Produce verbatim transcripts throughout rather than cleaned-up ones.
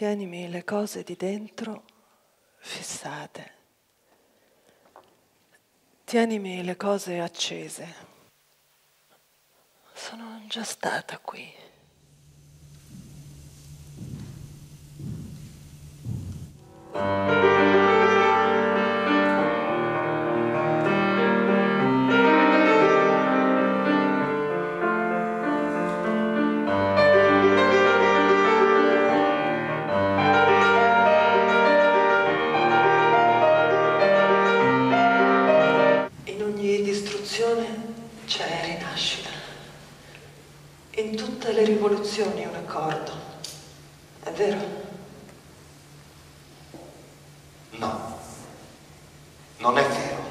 tienimi le cose di dentro fissate. Tienimi le cose accese. Sono già stata qui. C'è rinascita. In tutte le rivoluzioni un accordo. È vero? No. Non è vero.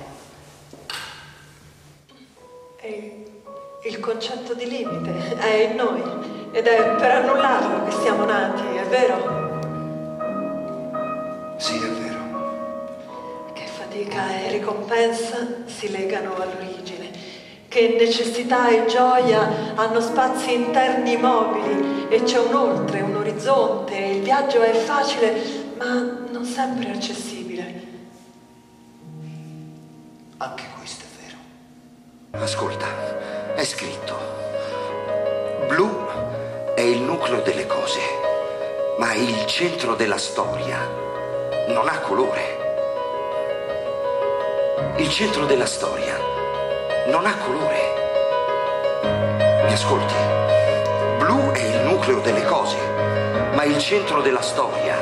E il concetto di limite è in noi ed è per annullarlo che siamo nati, è vero? Sì, è vero. Che fatica e ricompensa si legano all'origine. Che necessità e gioia hanno spazi interni mobili e c'è un oltre, un orizzonte, il viaggio è facile ma non sempre accessibile. Anche questo è vero. Ascolta, è scritto. Blu è il nucleo delle cose, ma il centro della storia non ha colore. Il centro della storia non ha colore. Mi ascolti? Blu è il nucleo delle cose, ma il centro della storia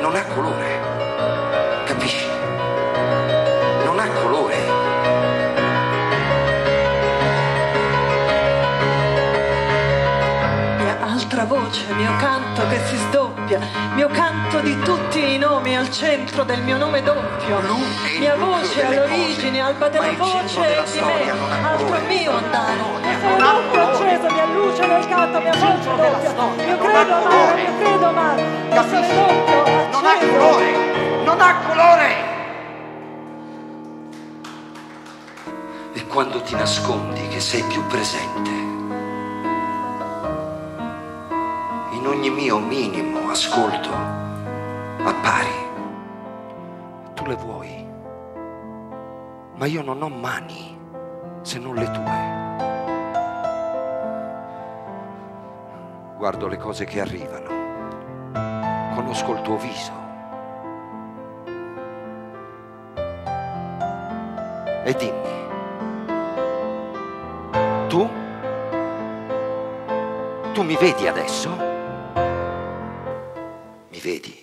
non ha colore. Capisci? Non ha colore. Mia altra voce, mio canto che si sdoppia, mio canto di tutti i nomi al centro del mio nome doppio. Blu è mia voce all'origine, alba della voce e di me, altro mio andare. Questo è un altro acceso, mia luce nel canto, mia voce doppia. Io credo amare, io credo amare. Questo è doppio, acceso. Non ha colore, non ha colore. E quando ti nascondi che sei più presente, in ogni mio minimo ascolto appari. Tu le vuoi, ma io non ho mani se non le tue. Guardo le cose che arrivano, conosco il tuo viso e dimmi, tu? Tu mi vedi adesso? Mi vedi?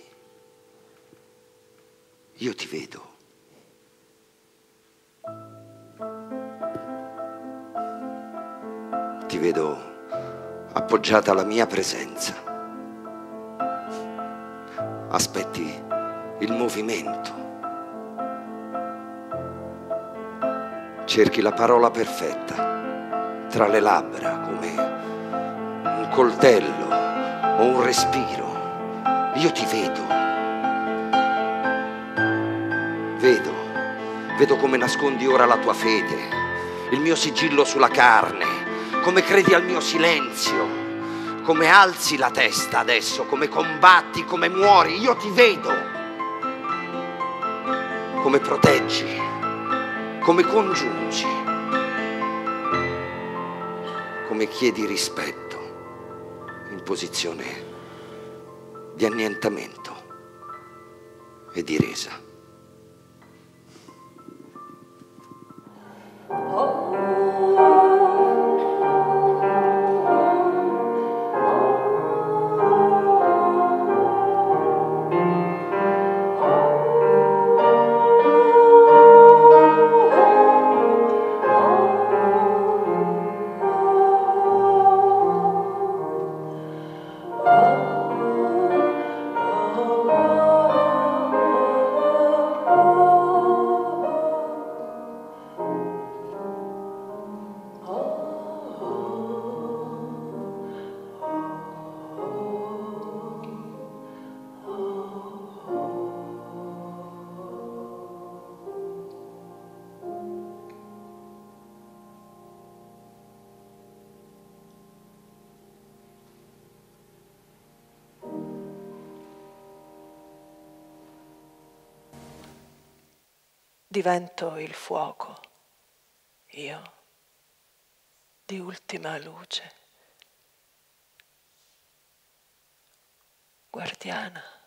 Io ti vedo. Ti vedo appoggiata alla mia presenza. Aspetti il movimento. Cerchi la parola perfetta tra le labbra come un coltello o un respiro. Io ti vedo, vedo, vedo come nascondi ora la tua fede, il mio sigillo sulla carne, come credi al mio silenzio, come alzi la testa adesso, come combatti, come muori, io ti vedo, come proteggi, come congiungi, come chiedi rispetto in posizione di annientamento e di resa. Oh divento il fuoco, io, di ultima luce. Guardiana.